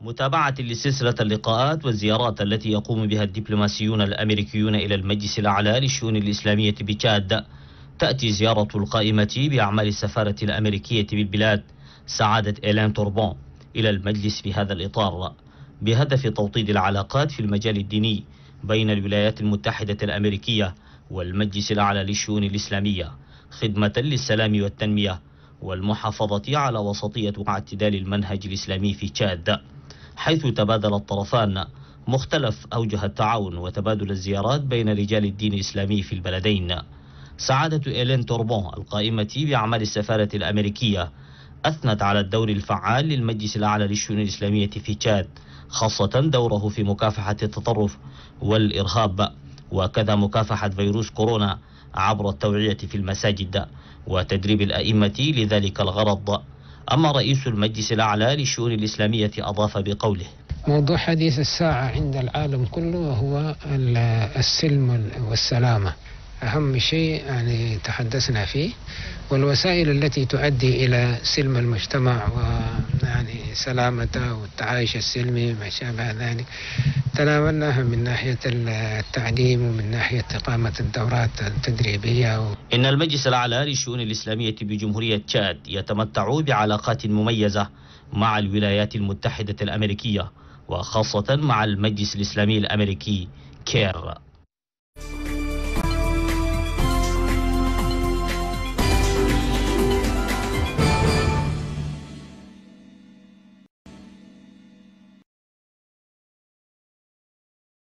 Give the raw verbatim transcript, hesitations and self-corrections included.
متابعة لسلسلة اللقاءات والزيارات التي يقوم بها الدبلوماسيون الأمريكيون إلى المجلس الأعلى للشؤون الإسلامية بتشاد، تأتي زيارة القائمة بأعمال السفارة الأمريكية بالبلاد سعادة إيلين توربون إلى المجلس في هذا الإطار بهدف توطيد العلاقات في المجال الديني بين الولايات المتحدة الأمريكية والمجلس الأعلى للشؤون الإسلامية، خدمة للسلام والتنمية والمحافظة على وسطية واعتدال المنهج الإسلامي في تشاد، حيث تبادل الطرفان مختلف أوجه التعاون وتبادل الزيارات بين رجال الدين الإسلامي في البلدين. سعادة إيلين توربون القائمة بأعمال السفارة الأمريكية أثنت على الدور الفعال للمجلس الأعلى للشؤون الإسلامية في تشاد، خاصة دوره في مكافحة التطرف والإرهاب وكذا مكافحة فيروس كورونا عبر التوعية في المساجد وتدريب الأئمة لذلك الغرض. أما رئيس المجلس الأعلى للشؤون الإسلامية أضاف بقوله: موضوع حديث الساعة عند العالم كله هو السلم والسلامة، أهم شيء يعني تحدثنا فيه، والوسائل التي تؤدي إلى سلم المجتمع ويعني سلامته والتعايش السلمي وما شابه ذلك، تناولناها من ناحية التعليم ومن ناحية إقامة الدورات التدريبية. و... إن المجلس الأعلى للشؤون الإسلامية بجمهورية تشاد يتمتع بعلاقات مميزة مع الولايات المتحدة الأمريكية وخاصة مع المجلس الإسلامي الأمريكي كير.